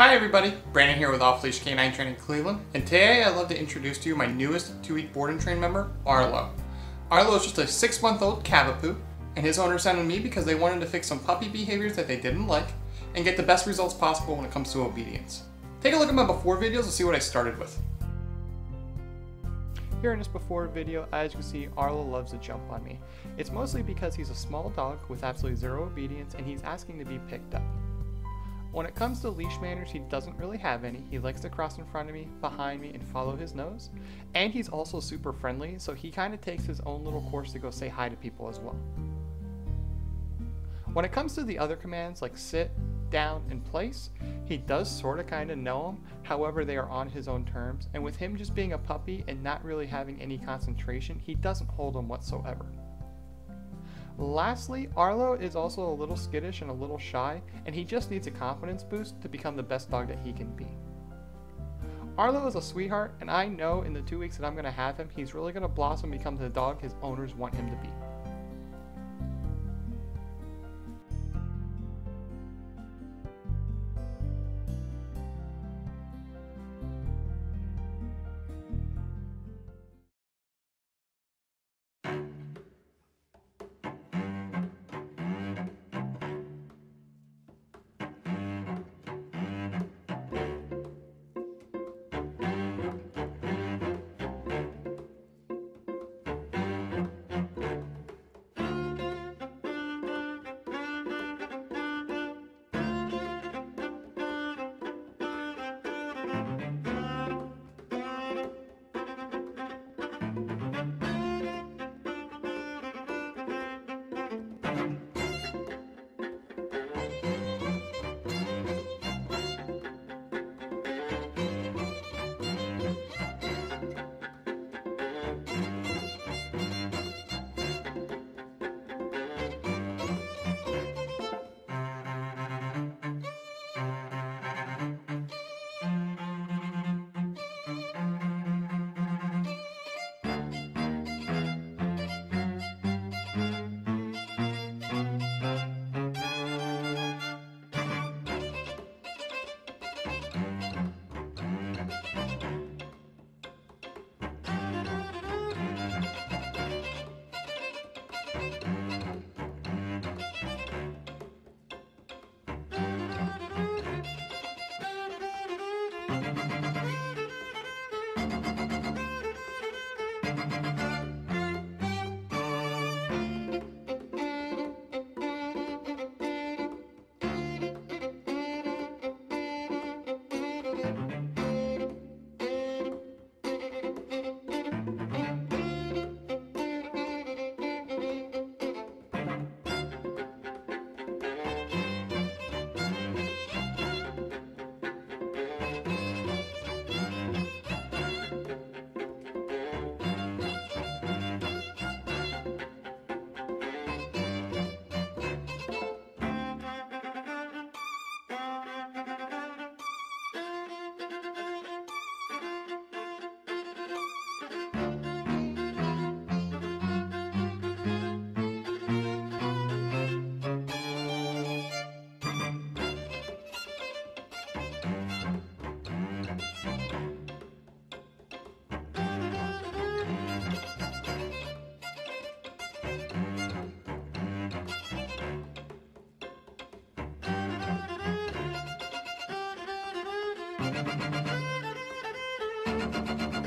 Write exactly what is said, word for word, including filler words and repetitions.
Hi everybody, Brandon here with Off Leash K nine Training Cleveland, and today I'd love to introduce to you my newest two-week board and train member, Arlo. Arlo is just a six-month-old Cavapoo, and his owner sent him to me because they wanted to fix some puppy behaviors that they didn't like and get the best results possible when it comes to obedience. Take a look at my before videos and see what I started with. Here in this before video, as you can see, Arlo loves to jump on me. It's mostly because he's a small dog with absolutely zero obedience and he's asking to be picked up. When it comes to leash manners, he doesn't really have any. He likes to cross in front of me, behind me, and follow his nose. And he's also super friendly, so he kind of takes his own little course to go say hi to people as well. When it comes to the other commands like sit, down, and place, he does sort of kind of know them. However, they are on his own terms. And with him just being a puppy and not really having any concentration, he doesn't hold them whatsoever. Lastly, Arlo is also a little skittish and a little shy, and he just needs a confidence boost to become the best dog that he can be. Arlo is a sweetheart, and I know in the two weeks that I'm going to have him, he's really going to blossom and become the dog his owners want him to be. We'll be right back.